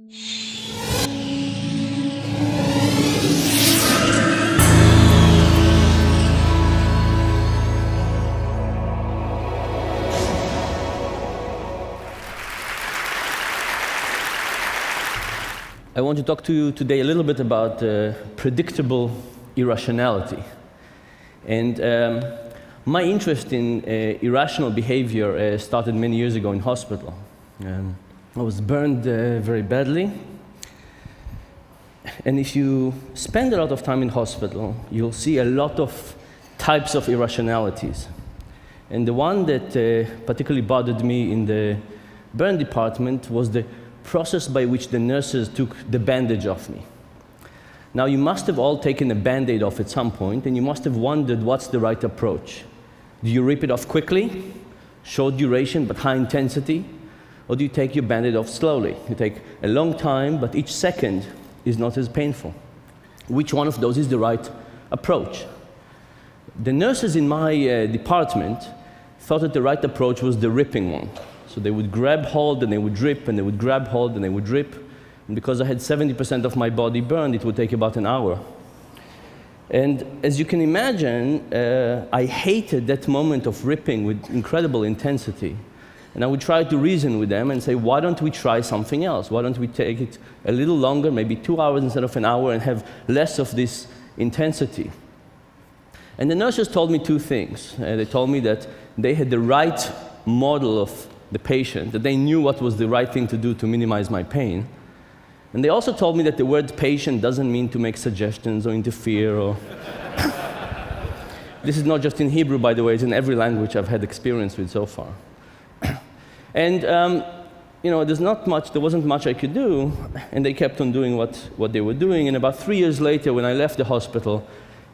I want to talk to you today a little bit about predictable irrationality. And my interest in irrational behavior started many years ago in hospital. I was burned very badly. And if you spend a lot of time in hospital, you'll see a lot of types of irrationalities. And the one that particularly bothered me in the burn department was the process by which the nurses took the bandage off me. Now, you must have all taken a Band-Aid off at some point, and you must have wondered what's the right approach. Do you rip it off quickly, short duration but high intensity, or do you take your Band-Aid off slowly? You take a long time, but each second is not as painful. Which one of those is the right approach? The nurses in my department thought that the right approach was the ripping one. So they would grab hold, and they would rip, and they would grab hold, and they would rip. And because I had 70% of my body burned, it would take about an hour. And as you can imagine, I hated that moment of ripping with incredible intensity. And I would try to reason with them and say, why don't we try something else? Why don't we take it a little longer, maybe 2 hours instead of an hour, and have less of this intensity? And the nurses told me two things. They told me that they had the right model of the patient, that they knew what was the right thing to do to minimize my pain. And they also told me that the word patient doesn't mean to make suggestions or interfere or... This is not just in Hebrew, by the way. It's in every language I've had experience with so far. And, you know, there wasn't much I could do, and they kept on doing what they were doing. And about 3 years later, when I left the hospital,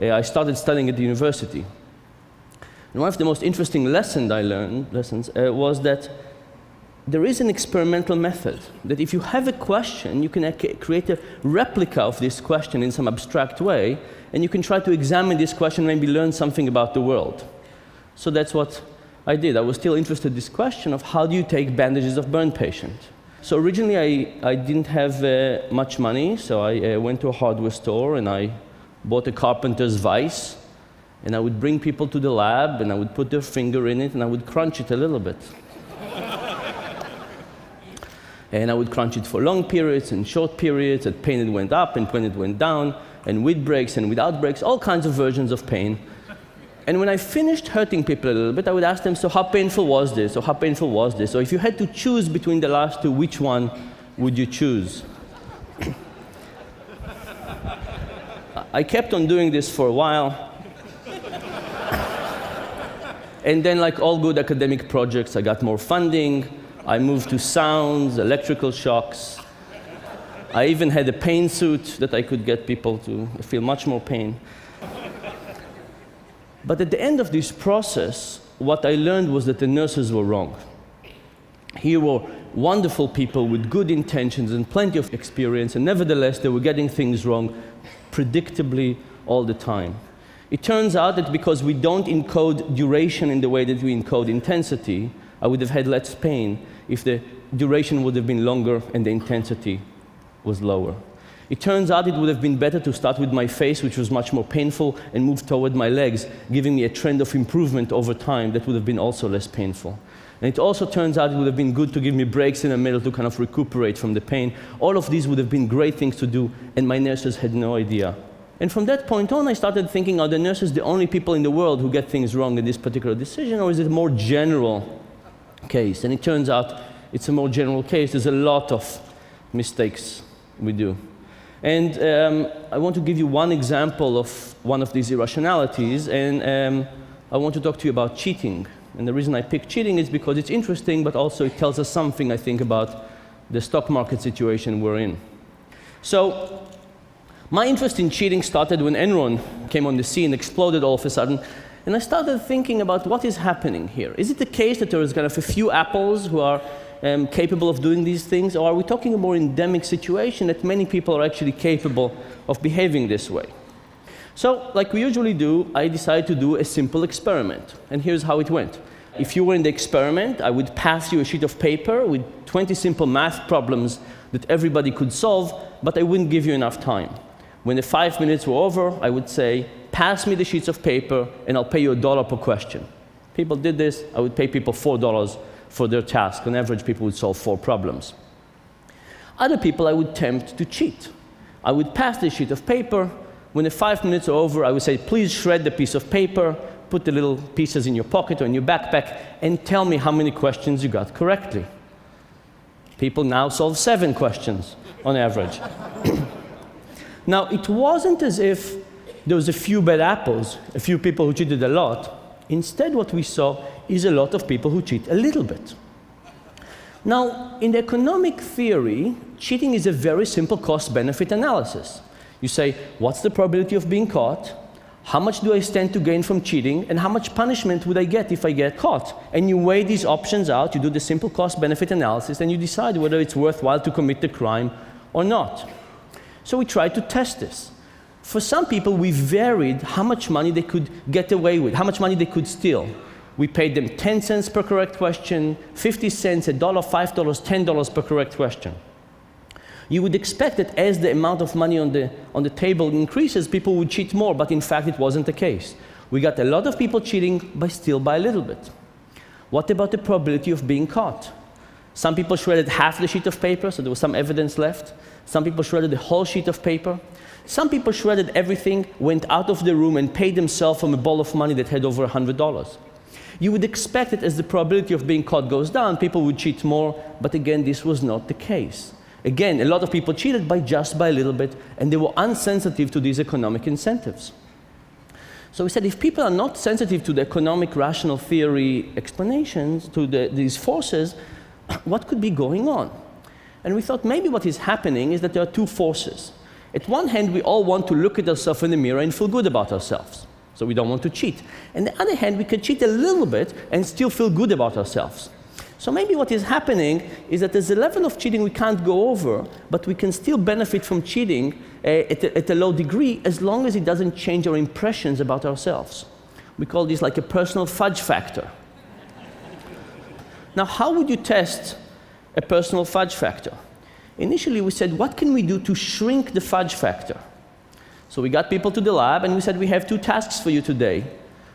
I started studying at the university. And one of the most interesting lessons I learned was that there is an experimental method, that if you have a question, you can create a replica of this question in some abstract way, and you can try to examine this question and maybe learn something about the world. So that's what I did. I was still interested in this question of how do you take bandages of burn patients. So originally, I didn't have much money, so I went to a hardware store, and I bought a carpenter's vise. And I would bring people to the lab, and I would put their finger in it, and I would crunch it a little bit. And I would crunch it for long periods and short periods, and pain it went up, and when it went down, and with breaks and without breaks, all kinds of versions of pain. And when I finished hurting people a little bit, I would ask them, so how painful was this, or how painful was this? Or if you had to choose between the last two, which one would you choose? I kept on doing this for a while. And then, like all good academic projects, I got more funding. I moved to sounds, electrical shocks. I even had a pain suit that I could get people to feel much more pain. But at the end of this process, what I learned was that the nurses were wrong. Here were wonderful people with good intentions and plenty of experience, and nevertheless, they were getting things wrong predictably all the time. It turns out that because we don't encode duration in the way that we encode intensity, I would have had less pain if the duration would have been longer and the intensity was lower. It turns out it would have been better to start with my face, which was much more painful, and move toward my legs, giving me a trend of improvement over time that would have been also less painful. And it also turns out it would have been good to give me breaks in the middle to kind of recuperate from the pain. All of these would have been great things to do, and my nurses had no idea. And from that point on, I started thinking, are the nurses the only people in the world who get things wrong in this particular decision, or is it a more general case? And it turns out it's a more general case. There's a lot of mistakes we do. And I want to give you one example of one of these irrationalities, and I want to talk to you about cheating. And the reason I picked cheating is because it's interesting, but also it tells us something, I think, about the stock market situation we're in. So, my interest in cheating started when Enron came on the scene, exploded all of a sudden, and I started thinking about what is happening here. Is it the case that there is kind of a few apples who are capable of doing these things, or are we talking a more endemic situation that many people are actually capable of behaving this way? So, like we usually do, I decided to do a simple experiment, and here's how it went. If you were in the experiment, I would pass you a sheet of paper with 20 simple math problems that everybody could solve, but I wouldn't give you enough time. When the 5 minutes were over, I would say, pass me the sheets of paper, and I'll pay you $1 per question. People did this. I would pay people $4 for their task. On average, people would solve 4 problems. Other people, I would tempt to cheat. I would pass the sheet of paper. When the 5 minutes are over, I would say, please shred the piece of paper, put the little pieces in your pocket or in your backpack, and tell me how many questions you got correctly. People now solve 7 questions on average. Now, it wasn't as if there was a few bad apples, a few people who cheated a lot. Instead, what we saw is a lot of people who cheat a little bit. Now, in the economic theory, cheating is a very simple cost-benefit analysis. You say, what's the probability of being caught? How much do I stand to gain from cheating? And how much punishment would I get if I get caught? And you weigh these options out, you do the simple cost-benefit analysis, and you decide whether it's worthwhile to commit the crime or not. So we tried to test this. For some people, we varied how much money they could get away with, how much money they could steal. We paid them 10 cents per correct question, 50 cents, $1, $5, $10 per correct question. You would expect that as the amount of money on the table increases, people would cheat more, but in fact, it wasn't the case. We got a lot of people cheating by still by a little bit. What about the probability of being caught? Some people shredded half the sheet of paper, so there was some evidence left. Some people shredded the whole sheet of paper. Some people shredded everything, went out of the room, and paid themselves from a ball of money that had over $100. You would expect that as the probability of being caught goes down, people would cheat more, but again, this was not the case. Again, a lot of people cheated by just by a little bit, and they were insensitive to these economic incentives. So we said, if people are not sensitive to the economic rational theory explanations, to these forces, what could be going on? And we thought maybe what is happening is that there are two forces. At one hand, we all want to look at ourselves in the mirror and feel good about ourselves, so we don't want to cheat. On the other hand, we can cheat a little bit and still feel good about ourselves. So maybe what is happening is that there's a level of cheating we can't go over, but we can still benefit from cheating at a low degree as long as it doesn't change our impressions about ourselves. We call this like a personal fudge factor. Now, how would you test a personal fudge factor? Initially, we said, what can we do to shrink the fudge factor? So we got people to the lab, and we said, we have 2 tasks for you today.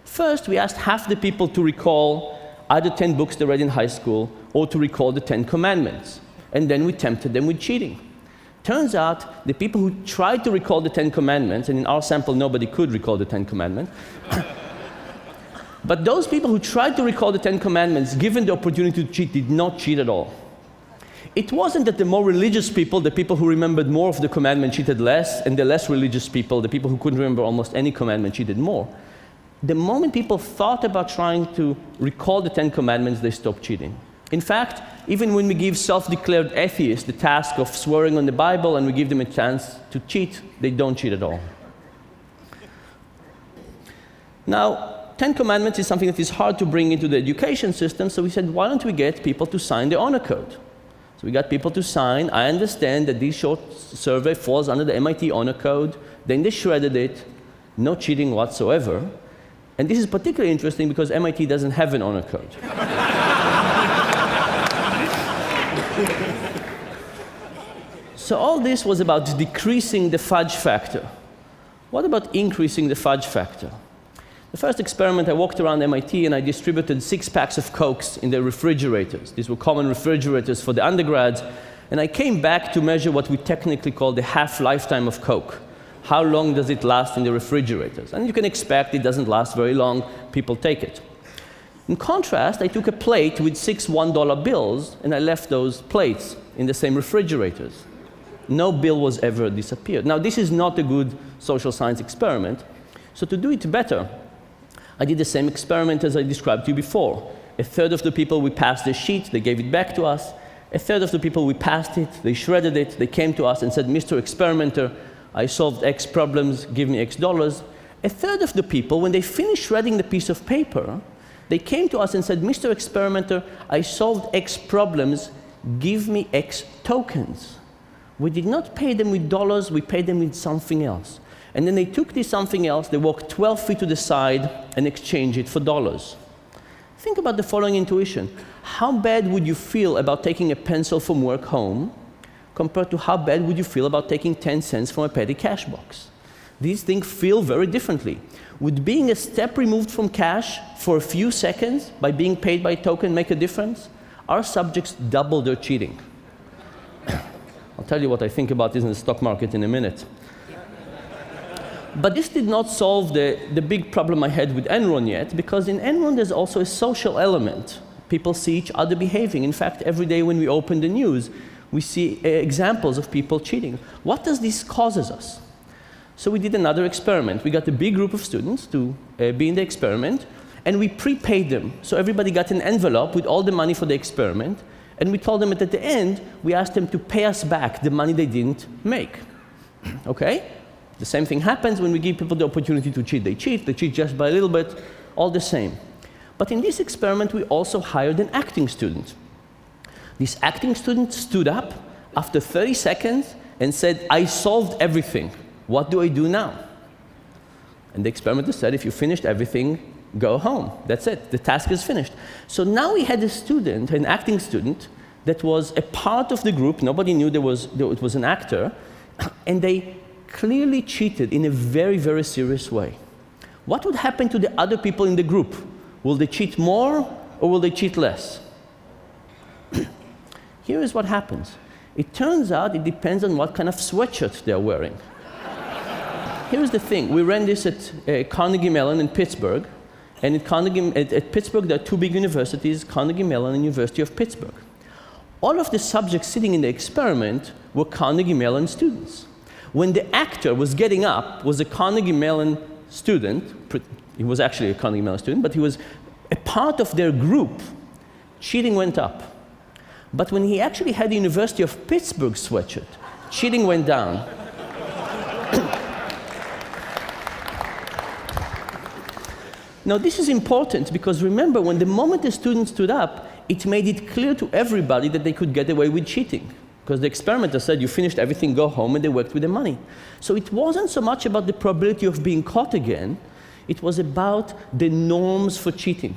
First, we asked half the people to recall either 10 books they read in high school or to recall the 10 commandments. And then we tempted them with cheating. Turns out, the people who tried to recall the 10 commandments, and in our sample, nobody could recall the 10 commandments, but those people who tried to recall the 10 commandments, given the opportunity to cheat, did not cheat at all. It wasn't that the more religious people, the people who remembered more of the commandment, cheated less, and the less religious people, the people who couldn't remember almost any commandment, cheated more. The moment people thought about trying to recall the 10 commandments, they stopped cheating. In fact, even when we give self-declared atheists the task of swearing on the Bible and we give them a chance to cheat, they don't cheat at all. Now, 10 commandments is something that is hard to bring into the education system, so we said, why don't we get people to sign the honor code? So we got people to sign. I understand that this short survey falls under the MIT honor code. Then they shredded it. No cheating whatsoever. And this is particularly interesting because MIT doesn't have an honor code. So all this was about decreasing the fudge factor. What about increasing the fudge factor? The first experiment, I walked around MIT and I distributed 6 packs of Cokes in their refrigerators. These were common refrigerators for the undergrads. And I came back to measure what we technically call the half-lifetime of Coke. How long does it last in the refrigerators? And you can expect it doesn't last very long. People take it. In contrast, I took a plate with 6 $1 bills, and I left those plates in the same refrigerators. No bill was ever disappeared. Now, this is not a good social science experiment. So to do it better, I did the same experiment as I described to you before. A third of the people we passed the sheet, they gave it back to us. A third of the people we passed it, they shredded it, they came to us and said, Mr. Experimenter, I solved X problems, give me X dollars. A third of the people, when they finished shredding the piece of paper, they came to us and said, Mr. Experimenter, I solved X problems, give me X tokens. We did not pay them with dollars, we paid them with something else. And then they took this something else, they walked 12 feet to the side and exchanged it for dollars. Think about the following intuition. How bad would you feel about taking a pencil from work home compared to how bad would you feel about taking 10 cents from a petty cash box. These things feel very differently. Would being a step removed from cash for a few seconds by being paid by token make a difference? Our subjects double their cheating. I'll tell you what I think about this in the stock market in a minute. But this did not solve the big problem I had with Enron yet, because in Enron there's also a social element. People see each other behaving. In fact, every day when we open the news, we see examples of people cheating. What does this causes us? So we did another experiment. We got a big group of students to be in the experiment, and we prepaid them. So everybody got an envelope with all the money for the experiment, and we told them that at the end, we asked them to pay us back the money they didn't make. Okay? The same thing happens when we give people the opportunity to cheat. They cheat. They cheat just by a little bit, all the same. But in this experiment, we also hired an acting student. This acting student stood up after 30 seconds and said, "I solved everything. What do I do now?" And the experimenter said, "If you finished everything, go home. That's it. The task is finished." So now we had a student, an acting student, that was a part of the group. Nobody knew it was an actor. And they clearly cheated in a very, very serious way. What would happen to the other people in the group? Will they cheat more or will they cheat less? Here is what happens. It turns out it depends on what kind of sweatshirt they're wearing. Here's the thing. We ran this at Carnegie Mellon in Pittsburgh. And at Pittsburgh, there are two big universities, Carnegie Mellon and University of Pittsburgh. All of the subjects sitting in the experiment were Carnegie Mellon students. When the actor was getting up, was a Carnegie Mellon student. He was actually a Carnegie Mellon student, but he was a part of their group. Cheating went up. But when he actually had the University of Pittsburgh sweatshirt, cheating went down. Now, this is important because remember, when the moment the student stood up, it made it clear to everybody that they could get away with cheating. Because the experimenter said, "You finished everything, go home," and they worked with the money. So it wasn't so much about the probability of being caught again. It was about the norms for cheating.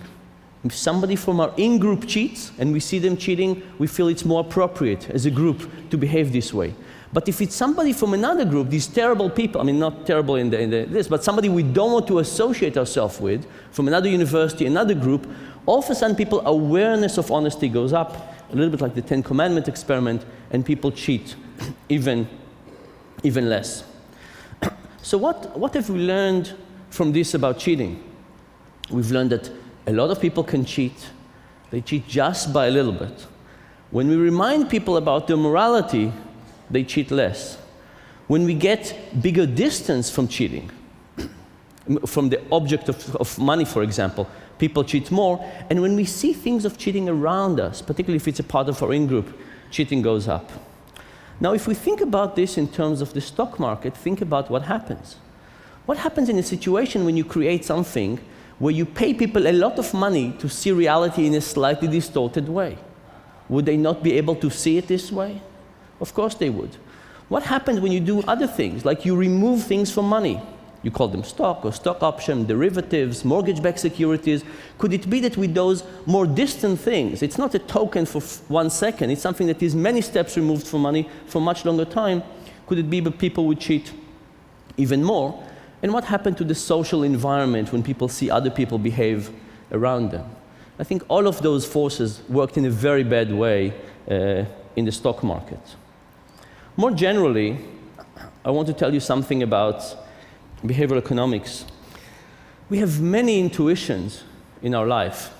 If somebody from our in-group cheats, and we see them cheating, we feel it's more appropriate as a group to behave this way. But if it's somebody from another group, these terrible people, I mean, not terrible in this, but somebody we don't want to associate ourselves with, from another university, another group, all of a sudden people's awareness of honesty goes up, a little bit like the Ten Commandments experiment, and people cheat even less. So what have we learned from this about cheating? We've learned that a lot of people can cheat. They cheat just by a little bit. When we remind people about their morality, they cheat less. When we get bigger distance from cheating, from the object of money, for example, people cheat more. And when we see things of cheating around us, particularly if it's a part of our in-group, cheating goes up. Now, if we think about this in terms of the stock market, think about what happens. What happens in a situation when you create something where you pay people a lot of money to see reality in a slightly distorted way? Would they not be able to see it this way? Of course they would. What happens when you do other things, like you remove things from money? You call them stock or stock option, derivatives, mortgage-backed securities. Could it be that with those more distant things, it's not a token for 1 second, it's something that is many steps removed from money for much longer time, could it be that people would cheat even more? And what happened to the social environment when people see other people behave around them? I think all of those forces worked in a very bad way in the stock market. More generally, I want to tell you something about behavioral economics. We have many intuitions in our life.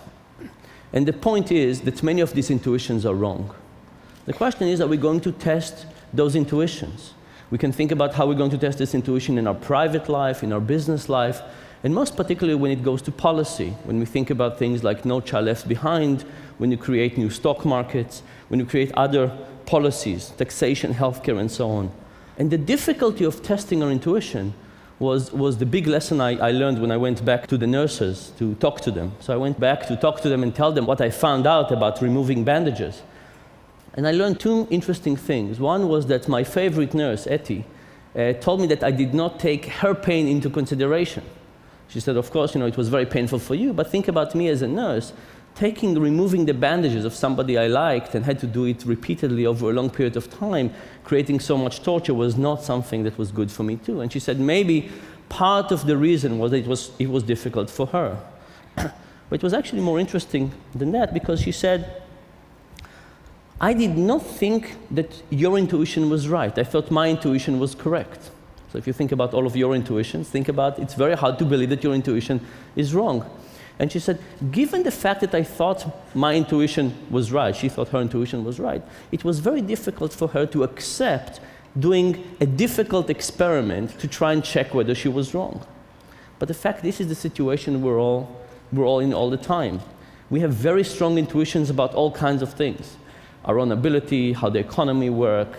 And the point is that many of these intuitions are wrong. The question is, are we going to test those intuitions? We can think about how we're going to test this intuition in our private life, in our business life, and most particularly when it goes to policy, when we think about things like No Child Left Behind, when you create new stock markets, when you create other policies, taxation, healthcare, and so on. And the difficulty of testing our intuition was the big lesson I learned when I went back to the nurses to talk to them. So I went back to talk to them and tell them what I found out about removing bandages. And I learned two interesting things. One was that my favorite nurse, Etty, told me that I did not take her pain into consideration. She said, "Of course, you know, it was very painful for you, but think about me as a nurse. removing the bandages of somebody I liked and had to do it repeatedly over a long period of time, creating so much torture, was not something that was good for me too. And she said maybe part of the reason was that it was difficult for her. But it was actually more interesting than that, because she said, I did not think that your intuition was right. I thought my intuition was correct. So if you think about all of your intuitions, think about it's very hard to believe that your intuition is wrong. And she said, given the fact that I thought my intuition was right, she thought her intuition was right, it was very difficult for her to accept doing a difficult experiment to try and check whether she was wrong. But the fact, this is the situation we're all in all the time. We have very strong intuitions about all kinds of things. Our own ability, how the economy works,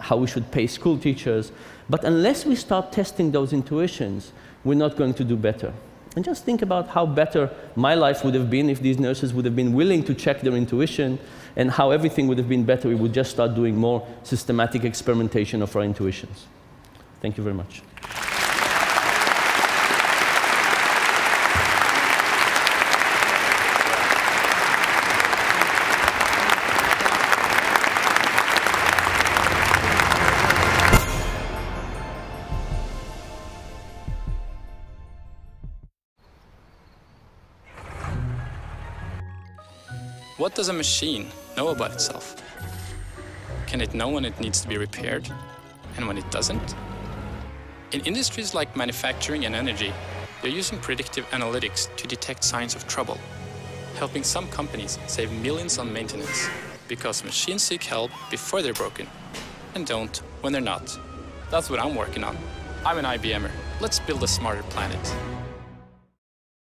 how we should pay school teachers. But unless we start testing those intuitions, we're not going to do better. And just think about how better my life would have been if these nurses would have been willing to check their intuition, and how everything would have been better if we would just start doing more systematic experimentation of our intuitions. Thank you very much. What does a machine know about itself? Can it know when it needs to be repaired and when it doesn't? In industries like manufacturing and energy, they're using predictive analytics to detect signs of trouble, helping some companies save millions on maintenance because machines seek help before they're broken and don't when they're not. That's what I'm working on. I'm an IBMer. Let's build a smarter planet.